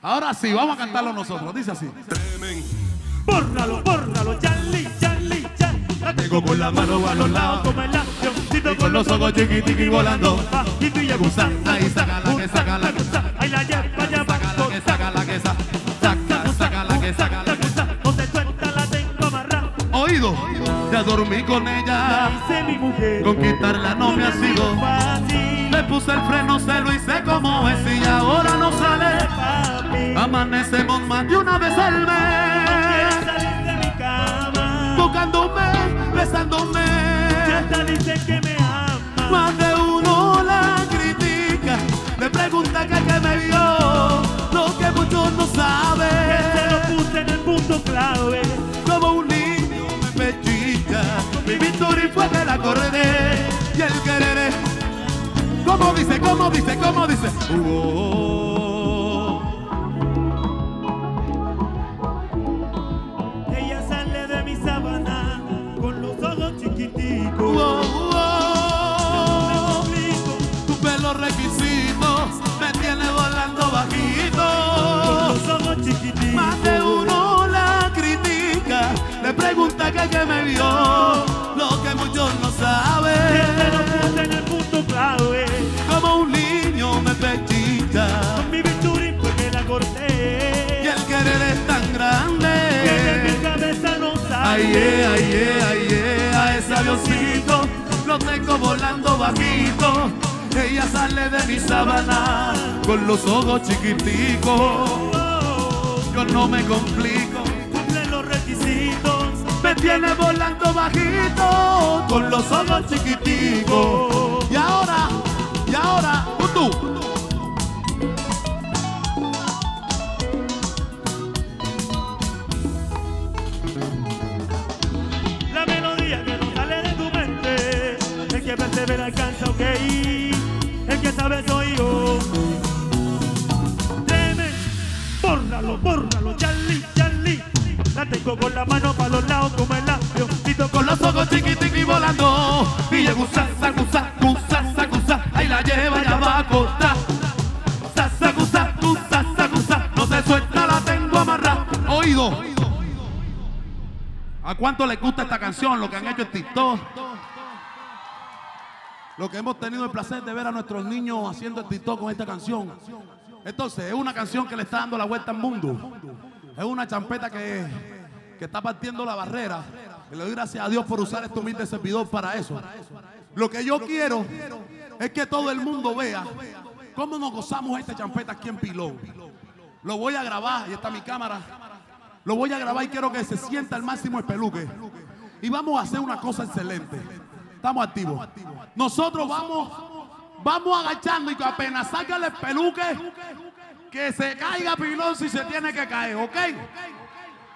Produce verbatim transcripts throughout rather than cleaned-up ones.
Ahora sí, vamos a cantarlo nosotros. Dice así. Bórralo, bórralo, Charlie, Charlie, Charlie. Tengo con la mano a los lados como el avioncito con los ojos chiquitiqui volando. Y tú ya gusta, ahí saca la que saca la que saca. Ahí la lleva ya va. Saca la que saca la que saca. Saca, saca la que saca la que saca. No te suelta, la tengo amarrada. Oído, ya dormí con ella. La hice mi mujer. Conquistarla no me ha sido fácil. Le puse el freno, se lo hice como es y ahora no sale. Amanecemos más de una vez al mes. Tocándome, besándome. Ya hasta dicen que me ama. Más de uno la critica. Me pregunta que que me vio. Lo que muchos no saben. Se lo puse en el punto clave. Como un niño me pechica. Mi victoria fue que la correré. Y el quereré. Como dice, como dice, como dice. Uh-oh. Más de uno la critica, le pregunta que que me vio, lo que muchos no saben. Siempre lo puse en el punto clave, como un niño me pechita. Con mi bisturí fue que la corté, y el querer es tan grande que de mi cabeza no sale. Ay, yeah, ay, yeah, ay, yeah, a ese avioncito lo tengo volando bajito. Ella sale de mi sábana con los ojos chiquiticos. Yo no me complico, cumple los requisitos, me tiene volando bajito, con los ojos chiquiticos. Y ahora, y ahora, tú. La melodía que no sale de tu mente, el que persevera alcanza, ok, el que sabe soy yo. Bórralo, bórralo, Charlie, Charlie. La tengo con la mano para los lados como el avioncito con los ojos chiquitiqui volando. Y ya gusa, sacusa, gusa, sacusa. Ahí la lleva, ya va a acostar. Sasa, gusa, gusa, sacusa. No se suelta, la tengo amarrada. Oído. ¿A cuánto les gusta esta canción? Lo que han hecho en TikTok. Lo que hemos tenido el placer de ver a nuestros niños haciendo el TikTok con esta canción. Entonces, es una canción que le está dando la vuelta al mundo. Es una champeta que, que está partiendo la barrera. Y le doy gracias a Dios por usar este humilde servidor para eso. Lo que yo quiero es que todo el mundo vea cómo nos gozamos esta champeta aquí en Pilón. Lo voy a grabar, y está mi cámara. Lo voy a grabar y quiero que se sienta al máximo el peluque. Y vamos a hacer una cosa excelente. Estamos activos. Nosotros vamos... Vamos agachando y que apenas salga el peluque, que se caiga Pilón si se tiene que caer, ¿ok?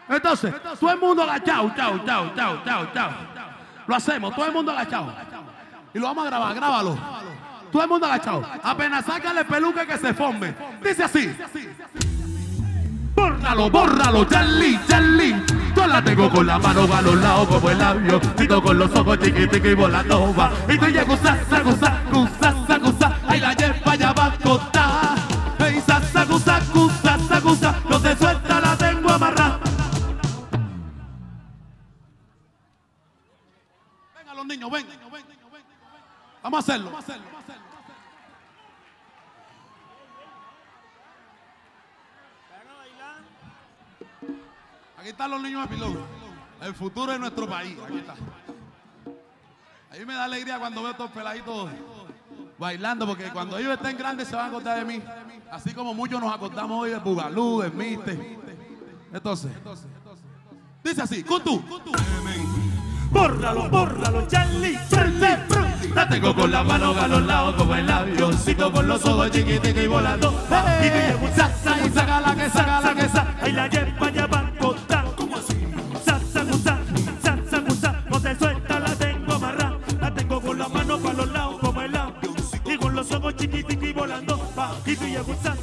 Entonces, todo el mundo agachado, chao, chao, chao, chao, chao. Lo hacemos, todo el mundo agachado. Y lo vamos a grabar, grábalo. Todo el mundo agachado. Apenas salga el peluque que se forme. Dice así. Bórralo, bórralo, Charlie, Charlie. Yo la tengo con la mano a los lados como el labio, tito con los ojos chiquitiqui volando va. Y tú ya gusa, gusa, gusa, gusa. Ahí la lleva ya va a cortar. Ey, gusa, gusa, gusa, gusa. No se suelta, la tengo amarrada. Venga los niños, ven. Vamos a hacerlo. Vamos a hacerlo. Aquí están los niños de Pilón, el futuro de nuestro país. Aquí está. A mí me da alegría cuando veo a estos peladitos bailando, porque cuando ellos estén grandes se van a acordar de mí. Así como muchos nos acordamos hoy del Bugalú, del Miste. Entonces, dice así, Kutu. Bórralo, bórralo, Charlie, Charlie. La tengo con la mano a los lados como el avioncito con los ojos chiquitiqui volando. Y te gusta, y saca la que saca la que saca. Ahí la lleva ya va. Chiquitiqui volando, bajito y aguzado.